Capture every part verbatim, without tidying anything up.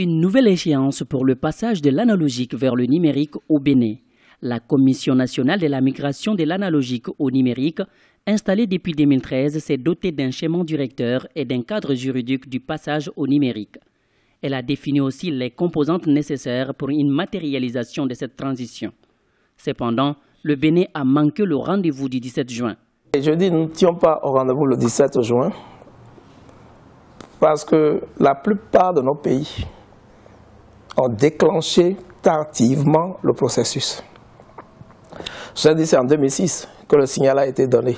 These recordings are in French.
Une nouvelle échéance pour le passage de l'analogique vers le numérique au Bénin. La Commission nationale de la migration de l'analogique au numérique, installée depuis deux mille treize, s'est dotée d'un schéma directeur et d'un cadre juridique du passage au numérique. Elle a défini aussi les composantes nécessaires pour une matérialisation de cette transition. Cependant, le Bénin a manqué le rendez-vous du dix-sept juin. Et je dis, nous ne tient pas au rendez-vous le dix-sept juin parce que la plupart de nos pays ont déclenché tardivement le processus. Je dis, c'est en deux mille six que le signal a été donné.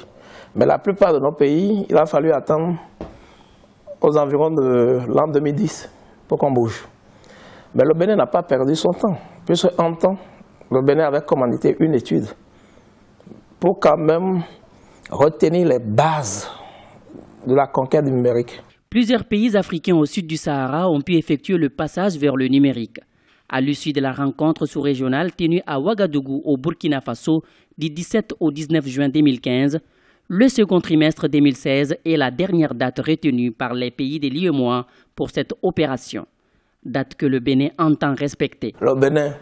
Mais la plupart de nos pays, il a fallu attendre aux environs de l'an deux mille dix pour qu'on bouge. Mais le Bénin n'a pas perdu son temps, puisque en temps, le Bénin avait commandité une étude pour quand même retenir les bases de la conquête numérique. Plusieurs pays africains au sud du Sahara ont pu effectuer le passage vers le numérique. À l'issue de la rencontre sous-régionale tenue à Ouagadougou au Burkina Faso du dix-sept au dix-neuf juin deux mille quinze, le second trimestre deux mille seize est la dernière date retenue par les pays de l'U E M O A pour cette opération, date que le Bénin entend respecter. Le Bénin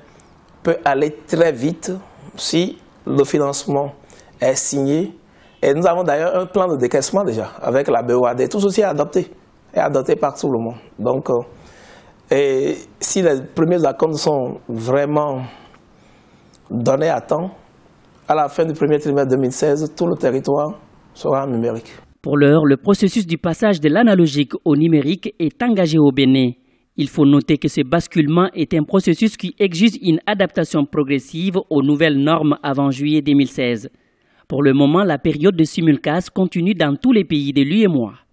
peut aller très vite si le financement est signé. Et nous avons d'ailleurs un plan de décaissement déjà avec la B O A D. Tout ceci est adopté, est adopté par tout le monde. Donc, euh, et si les premiers accords sont vraiment donnés à temps, à la fin du premier trimestre deux mille seize, tout le territoire sera numérique. Pour l'heure, le processus du passage de l'analogique au numérique est engagé au Bénin. Il faut noter que ce basculement est un processus qui exige une adaptation progressive aux nouvelles normes avant juillet deux mille seize. Pour le moment, la période de simulcast continue dans tous les pays de l'U E M O A.